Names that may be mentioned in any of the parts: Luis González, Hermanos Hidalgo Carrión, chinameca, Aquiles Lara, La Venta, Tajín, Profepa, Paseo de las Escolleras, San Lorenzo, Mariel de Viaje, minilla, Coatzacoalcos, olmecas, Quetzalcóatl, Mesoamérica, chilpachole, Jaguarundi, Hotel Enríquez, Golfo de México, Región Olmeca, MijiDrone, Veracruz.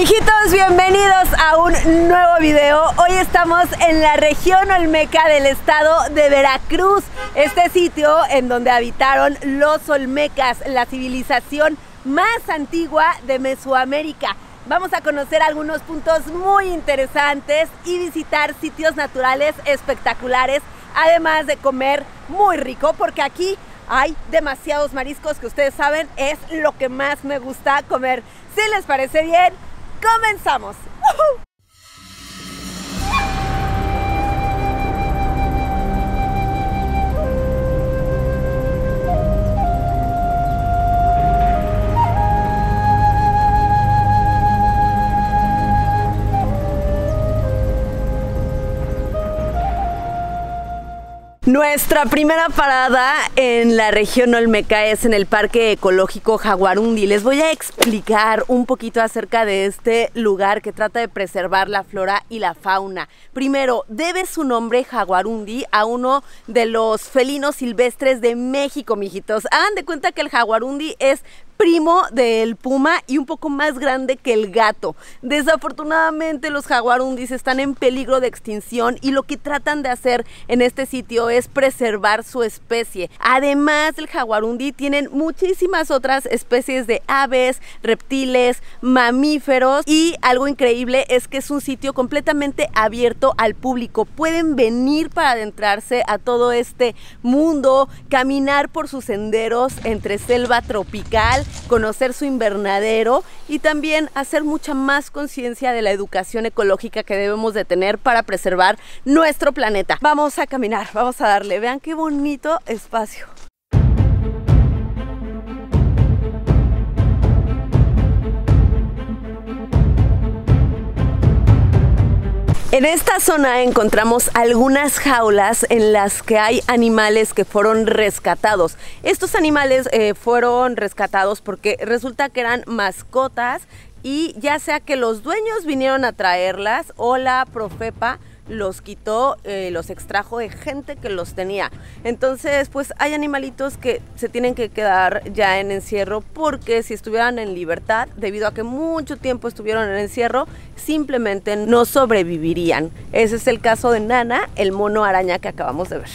Mijitos, bienvenidos a un nuevo video. Hoy estamos en la región Olmeca del estado de Veracruz, este sitio en donde habitaron los Olmecas, la civilización más antigua de Mesoamérica. Vamos a conocer algunos puntos muy interesantes y visitar sitios naturales espectaculares, además de comer muy rico, porque aquí hay demasiados mariscos que ustedes saben es lo que más me gusta comer. Si les parece bien, ¡comenzamos! ¡Woohoo! Nuestra primera parada en la región Olmeca es en el Parque Ecológico Jaguarundi. Les voy a explicar un poquito acerca de este lugar que trata de preservar la flora y la fauna. Primero, debe su nombre Jaguarundi a uno de los felinos silvestres de México, mijitos. Hagan de cuenta que el Jaguarundi es primo del puma y un poco más grande que el gato. Desafortunadamente los jaguarundis están en peligro de extinción y lo que tratan de hacer en este sitio es preservar su especie. Además del jaguarundi tienen muchísimas otras especies de aves, reptiles, mamíferos, y algo increíble es que es un sitio completamente abierto al público. Pueden venir para adentrarse a todo este mundo, caminar por sus senderos entre selva tropical, conocer su invernadero y también hacer mucha más conciencia de la educación ecológica que debemos de tener para preservar nuestro planeta. Vamos a caminar, vamos a darle, vean qué bonito espacio. En esta zona encontramos algunas jaulas en las que hay animales que fueron rescatados. Estos animales fueron rescatados porque resulta que eran mascotas y ya sea que los dueños vinieron a traerlas o la Profepa los quitó, los extrajo de gente que los tenía. Entonces, pues hay animalitos que se tienen que quedar ya en encierro porque si estuvieran en libertad, debido a que mucho tiempo estuvieron en encierro, simplemente no sobrevivirían. Ese es el caso de Nana, el mono araña que acabamos de ver.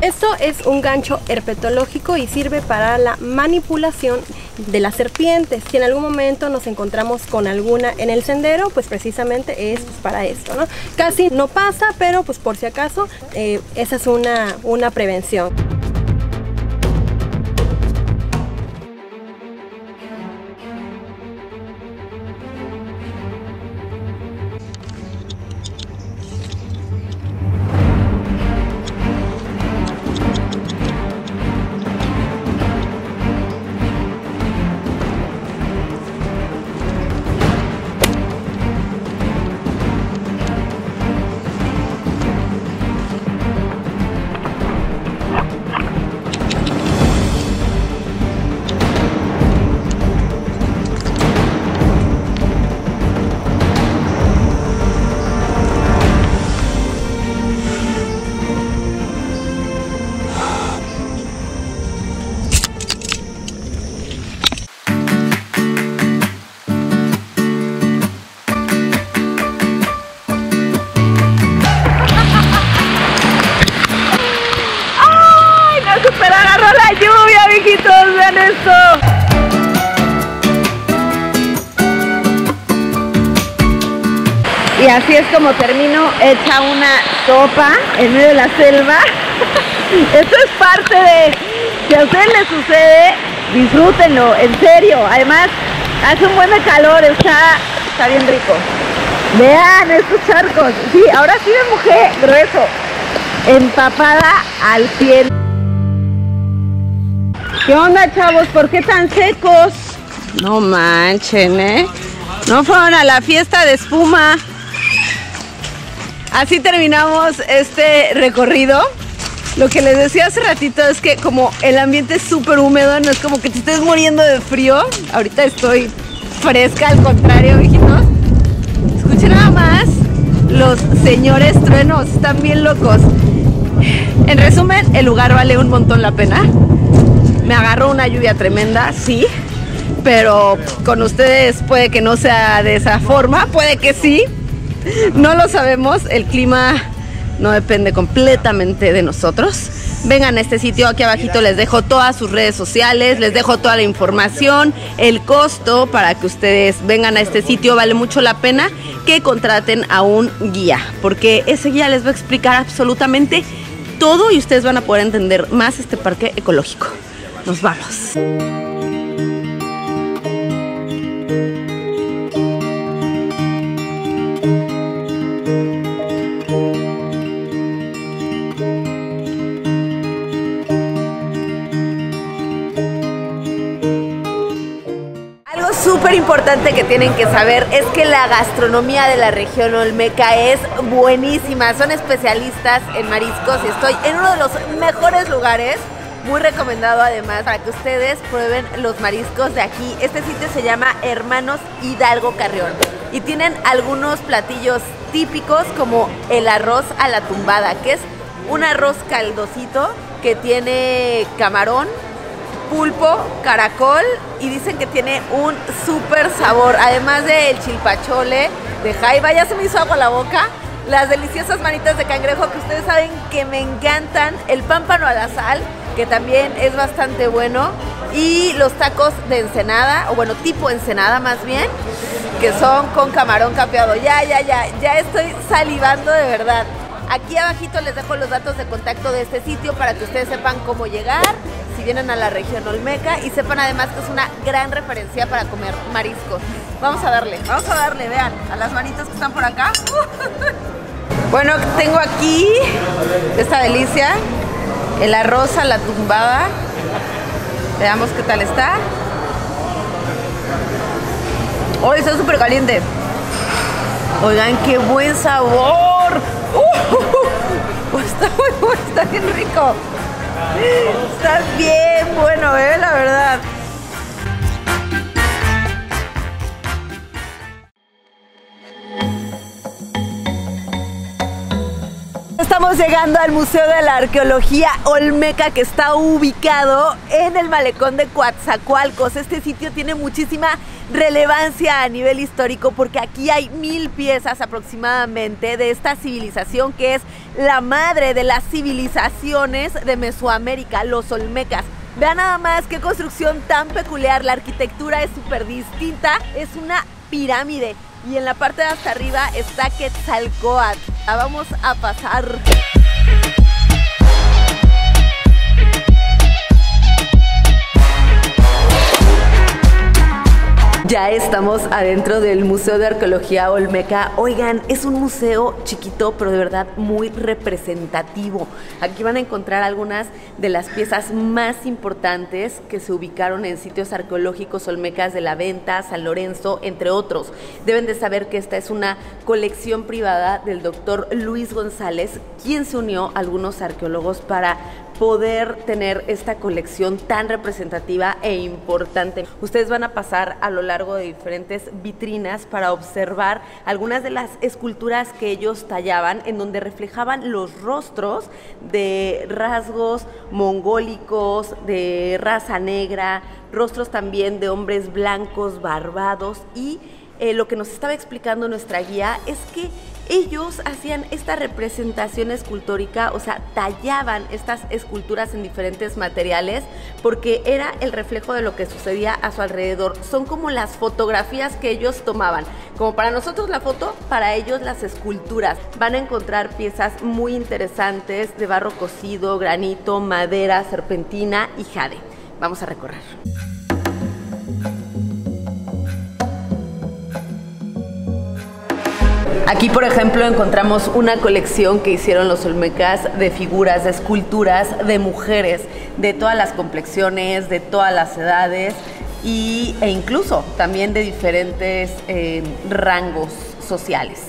Esto es un gancho herpetológico y sirve para la manipulación de las serpientes. Si en algún momento nos encontramos con alguna en el sendero, pues precisamente es para esto, ¿no? Casi no pasa, pero pues por si acaso, esa es una prevención. Y así es como termino hecha una sopa en medio de la selva. Esto es parte de, si a ustedes les sucede, disfrútenlo, en serio. Además, hace un buen de calor, está bien rico. Vean estos charcos. Sí, ahora sí me mojé grueso, empapada al pie. ¿Qué onda, chavos? ¿Por qué tan secos? No manchen, ¿eh? No fueron a la fiesta de espuma. Así terminamos este recorrido. Lo que les decía hace ratito es que como el ambiente es súper húmedo, no es como que te estés muriendo de frío. Ahorita estoy fresca, al contrario, mijitos. Escuchen nada más los señores truenos, están bien locos. En resumen, el lugar vale un montón la pena. Me agarró una lluvia tremenda, sí, pero con ustedes puede que no sea de esa forma, puede que sí, no lo sabemos. El clima no depende completamente de nosotros. Vengan a este sitio, aquí abajito les dejo todas sus redes sociales, les dejo toda la información, el costo para que ustedes vengan a este sitio. Vale mucho la pena que contraten a un guía, porque ese guía les va a explicar absolutamente todo y ustedes van a poder entender más este parque ecológico. Nos vamos. Súper importante que tienen que saber es que la gastronomía de la región Olmeca es buenísima. Son especialistas en mariscos y estoy en uno de los mejores lugares, muy recomendado además, para que ustedes prueben los mariscos de aquí. Este sitio se llama Hermanos Hidalgo Carrión y tienen algunos platillos típicos como el arroz a la tumbada, que es un arroz caldosito que tiene camarón, pulpo, caracol y dicen que tiene un súper sabor, además del chilpachole de jaiba. Ya se me hizo agua la boca. Las deliciosas manitas de cangrejo, que ustedes saben que me encantan, el pámpano a la sal, que también es bastante bueno, y los tacos de ensenada, o bueno, tipo ensenada más bien, que son con camarón capeado. Ya estoy salivando de verdad. Aquí abajito les dejo los datos de contacto de este sitio para que ustedes sepan cómo llegar si vienen a la región Olmeca, y sepan además que es una gran referencia para comer mariscos. Vamos a darle, vean, a las manitas que están por acá. Bueno, tengo aquí esta delicia, el arroz a la tumbada. Veamos qué tal está. ¡Uy, está súper caliente! Oigan, qué buen sabor. Está muy bueno, está bien rico. Está bien bueno, la verdad. Estamos llegando al Museo de la Arqueología Olmeca, que está ubicado en el malecón de Coatzacoalcos. Este sitio tiene muchísima relevancia a nivel histórico porque aquí hay 1000 piezas aproximadamente de esta civilización que es la madre de las civilizaciones de Mesoamérica, los olmecas. Vean nada más qué construcción tan peculiar, la arquitectura es súper distinta, es una pirámide. Y en la parte de hasta arriba está Quetzalcóatl. La vamos a pasar. Ya estamos adentro del Museo de Arqueología Olmeca. Oigan, es un museo chiquito, pero de verdad muy representativo. Aquí van a encontrar algunas de las piezas más importantes que se ubicaron en sitios arqueológicos olmecas de La Venta, San Lorenzo, entre otros. Deben de saber que esta es una colección privada del doctor Luis González, quien se unió a algunos arqueólogos para poder tener esta colección tan representativa e importante. Ustedes van a pasar a lo largo de diferentes vitrinas para observar algunas de las esculturas que ellos tallaban, en donde reflejaban los rostros de rasgos mongólicos, de raza negra, rostros también de hombres blancos, barbados, y lo que nos estaba explicando nuestra guía es que ellos hacían esta representación escultórica, o sea, tallaban estas esculturas en diferentes materiales porque era el reflejo de lo que sucedía a su alrededor. Son como las fotografías que ellos tomaban. Como para nosotros la foto, para ellos las esculturas. Van a encontrar piezas muy interesantes de barro cocido, granito, madera, serpentina y jade. Vamos a recorrer. Aquí, por ejemplo, encontramos una colección que hicieron los olmecas de figuras, de esculturas, de mujeres, de todas las complexiones, de todas las edades e incluso también de diferentes rangos sociales.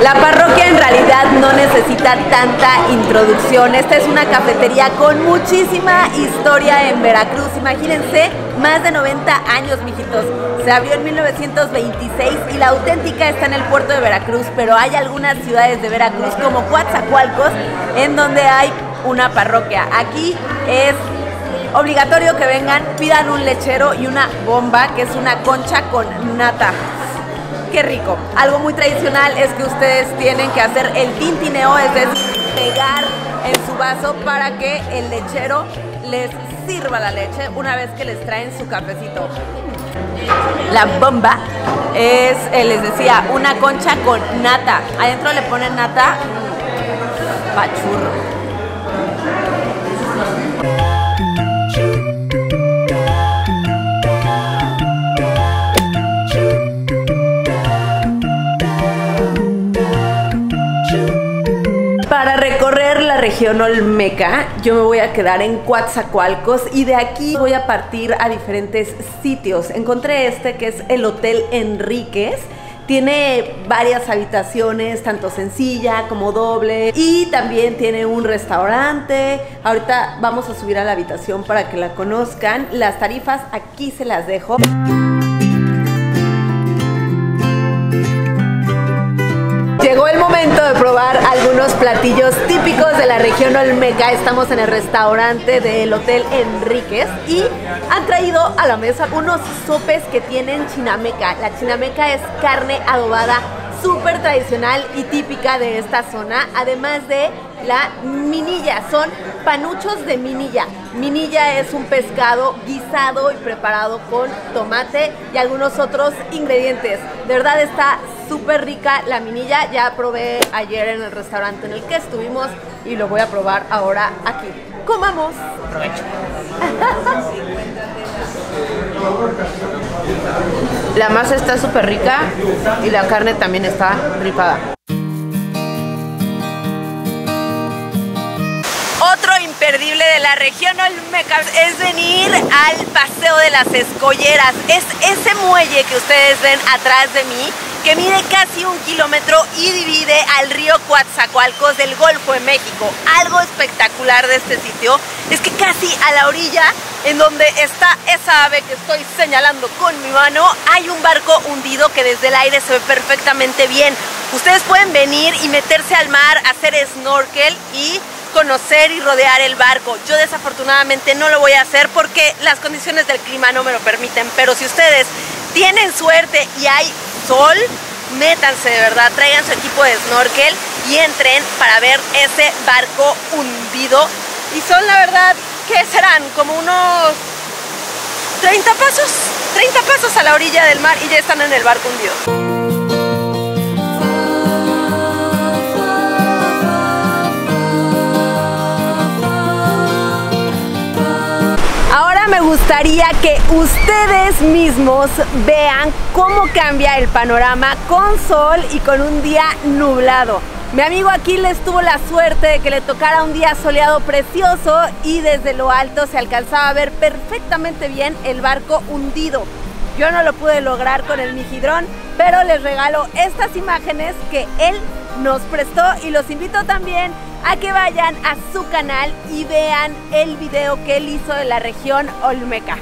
La parroquia en realidad no necesita tanta introducción. Esta es una cafetería con muchísima historia en Veracruz. Imagínense, más de 90 años, mijitos. Se abrió en 1926 y la auténtica está en el puerto de Veracruz, pero hay algunas ciudades de Veracruz como Coatzacoalcos en donde hay una parroquia. Aquí es obligatorio que vengan, pidan un lechero y una bomba, que es una concha con nata. ¡Qué rico! Algo muy tradicional es que ustedes tienen que hacer el tintineo, es decir, pegar en su vaso para que el lechero les sirva la leche una vez que les traen su cafecito. La bomba es, les decía, una concha con nata. Adentro le ponen nata, pachurro. Para recorrer la región Olmeca, yo me voy a quedar en Coatzacoalcos y de aquí voy a partir a diferentes sitios. Encontré este que es el Hotel Enríquez. Tiene varias habitaciones, tanto sencilla como doble, y también tiene un restaurante. Ahorita vamos a subir a la habitación para que la conozcan. Las tarifas aquí se las dejo. Llegó el momento de probar algunos platillos típicos de la región Olmeca. Estamos en el restaurante del Hotel Enríquez y han traído a la mesa unos sopes que tienen chinameca. La chinameca es carne adobada súper tradicional y típica de esta zona, además de la minilla. Son panuchos de minilla. Minilla es un pescado guisado y preparado con tomate y algunos otros ingredientes. De verdad está súper rica la minilla. Ya probé ayer en el restaurante en el que estuvimos y lo voy a probar ahora aquí. ¡Comamos! Provecho. La masa está súper rica y la carne también está rifada. Otro imperdible de la región Olmeca es venir al Paseo de las Escolleras. Es ese muelle que ustedes ven atrás de mí, que mide casi 1 kilómetro y divide al río Coatzacoalcos del Golfo de México. Algo espectacular de este sitio es que casi a la orilla, en donde está esa ave que estoy señalando con mi mano, hay un barco hundido que desde el aire se ve perfectamente bien. Ustedes pueden venir y meterse al mar, hacer snorkel y conocer y rodear el barco. Yo desafortunadamente no lo voy a hacer porque las condiciones del clima no me lo permiten, pero si ustedes tienen suerte y hay sol, métanse de verdad, traigan su equipo de snorkel y entren para ver ese barco hundido. Y son, la verdad, ¿qué serán? Como unos 30 pasos a la orilla del mar y ya están en el barco hundido. Me gustaría que ustedes mismos vean cómo cambia el panorama con sol y con un día nublado. Mi amigo Aquiles tuvo la suerte de que le tocara un día soleado precioso y desde lo alto se alcanzaba a ver perfectamente bien el barco hundido. Yo no lo pude lograr con el MijiDrone, pero les regalo estas imágenes que él nos prestó y los invito también a que vayan a su canal y vean el video que él hizo de la región Olmeca.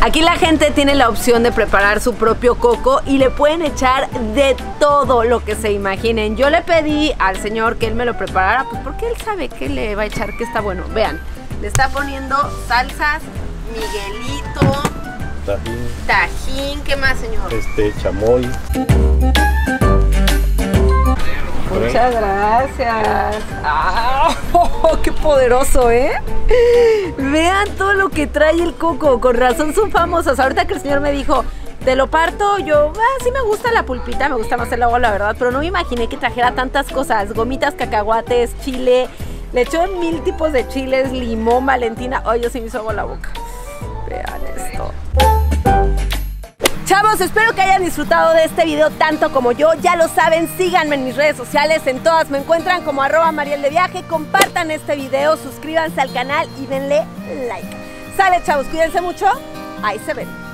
Aquí la gente tiene la opción de preparar su propio coco y le pueden echar de todo lo que se imaginen. Yo le pedí al señor que él me lo preparara, pues porque él sabe que le va a echar, que está bueno. Vean, le está poniendo salsas, miguelito, tajín, ¿qué más, señor? Chamoy. Muchas gracias. ¡Ah! ¡Oh, qué poderoso, eh! Vean todo lo que trae el coco. Con razón son famosas. Ahorita que el señor me dijo, te lo parto, yo, sí me gusta la pulpita, me gusta más el agua, la verdad. Pero no me imaginé que trajera tantas cosas. Gomitas, cacahuates, chile. Le echó 1000 tipos de chiles, limón, Valentina. Ay, yo se me hizo agua la boca. Vean esto. Chavos, espero que hayan disfrutado de este video tanto como yo. Ya lo saben, síganme en mis redes sociales. En todas me encuentran como @MarielDeViaje. Compartan este video, suscríbanse al canal y denle like. Sale, chavos, cuídense mucho. Ahí se ven.